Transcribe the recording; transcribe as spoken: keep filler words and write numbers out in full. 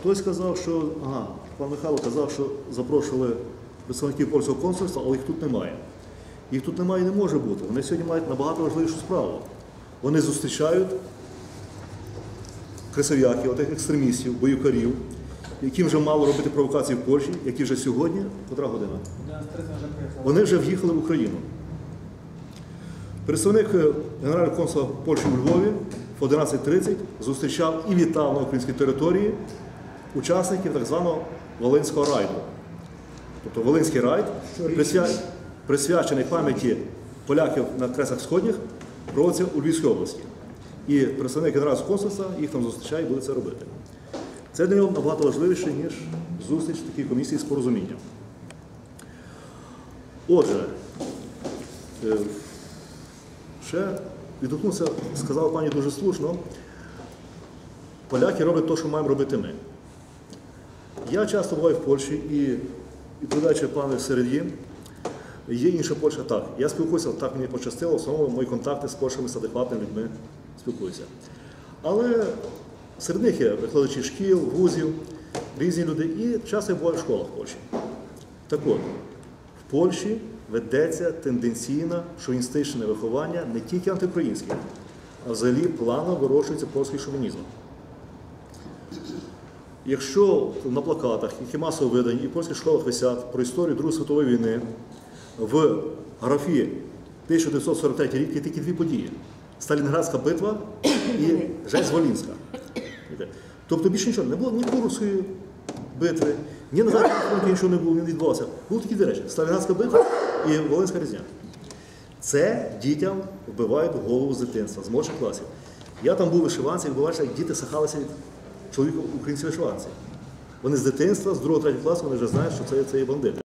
Хтось казав, що, ага, пан Михайло казав, що запрошували представників польського консульства, але їх тут немає. Їх тут немає і не може бути. Вони сьогодні мають набагато важливішу справу. Вони зустрічають кресов'яків, отих екстремістів, бойовиків, яким вже мало робити провокації в Польщі, які вже сьогодні, котра година? Вони вже в'їхали в Україну. Представник генерального консула Польщі у Львові в одинадцять тридцять зустрічав і вітав на українській території учасників так званого Волинського райду. Тобто Волинський райд, присвячений пам'яті поляків на Кресах Сходніх, проводиться у Львівській області. І представник генерального консульства їх там зустрічає і буде це робити. Це для нього набагато важливіше, ніж зустріч в такій комісії з порозумінням. Отже, ще відгукнувся, сказала пані дуже слушно, поляки роблять те, що маємо робити ми. Я часто буваю в Польщі і, відповідаючи пану серед їм, є інша Польща так. Я спілкуюся, так мені пощастило, в основному мої контакти з польськими адекватними людьми спілкуюся. Але серед них є викладачі шкіл, вузів, різні люди, і часто я буваю в школах в Польщі. Так от, в Польщі ведеться тенденційне шовіністичне виховання не тільки антиукраїнське, а взагалі плавно вирощується польський шовінізм. Якщо на плакатах, які масово видані, і в польських школах висять про історію Другої світової війни, в графі тисяча дев'ятсот сорок третій рік є тільки дві події – Сталінградська битва і Жесть Волинська. Тобто більше нічого не було, ні Курської битви, ні на Західному фронті нічого не було, не відбувалося. Були такі дві речі – Сталінградська битва і Волинська різня. Це дітям вбивають в голову з дитинства, з молодших класів. Я там був вишиванцем, і бачив, як діти сахалися від чоловіка українців-вишиванців. Вони з дитинства, з другого-третього класу, вони вже знають, що це є бандити.